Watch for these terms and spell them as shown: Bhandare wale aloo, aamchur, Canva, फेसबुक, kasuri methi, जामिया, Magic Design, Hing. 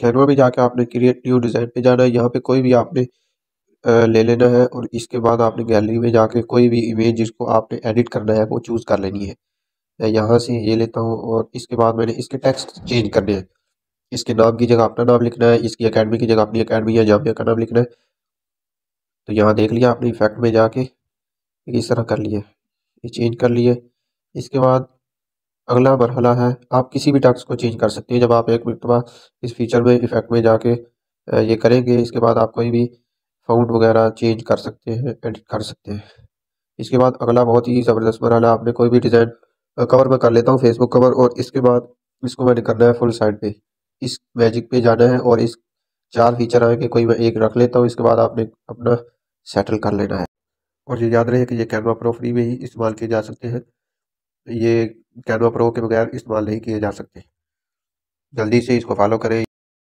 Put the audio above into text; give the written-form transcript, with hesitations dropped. Canva में जाके आपने क्रिएट न्यू डिज़ाइन पे जाना है। यहाँ पे कोई भी आपने ले लेना है और इसके बाद आपने गैलरी में जाके कोई भी इमेज जिसको आपने एडिट करना है वो चूज़ कर लेनी है। मैं यहाँ से ये लेता हूँ और इसके बाद मैंने इसके टेक्स्ट चेंज करने हैं। इसके नाम की जगह अपना नाम लिखना है, इसकी अकेडमी की जगह अपनी अकेडमी या जामिया का नाम लिखना है। तो यहाँ देख लिया आपने इफेक्ट में जाके इस तरह कर लिए, ये चेंज कर लिए। इसके बाद अगला मरहला है, आप किसी भी टेक्स्ट को चेंज कर सकते हैं। जब आप एक मरतबा इस फीचर में इफेक्ट में जाके ये करेंगे, इसके बाद आप कोई भी फ़ॉन्ट वगैरह चेंज कर सकते हैं, एडिट कर सकते हैं। इसके बाद अगला बहुत ही ज़बरदस्त मरहला, आपने कोई भी डिज़ाइन कवर में कर लेता हूँ, फेसबुक कवर, और इसके बाद इसको मैंने करना है फुल साइड पे। इस मैजिक पे जाना है और इस चार फीचर आएंगे, कोई मैं एक रख लेता हूँ। इसके बाद आपने अपना सेटल कर लेना है। और ये याद रहे कि ये कैनवा प्रो फ्री में ही इस्तेमाल किए जा सकते हैं, ये कैनवा प्रो के बगैर इस्तेमाल नहीं किए जा सकते। जल्दी से इसको फॉलो करें।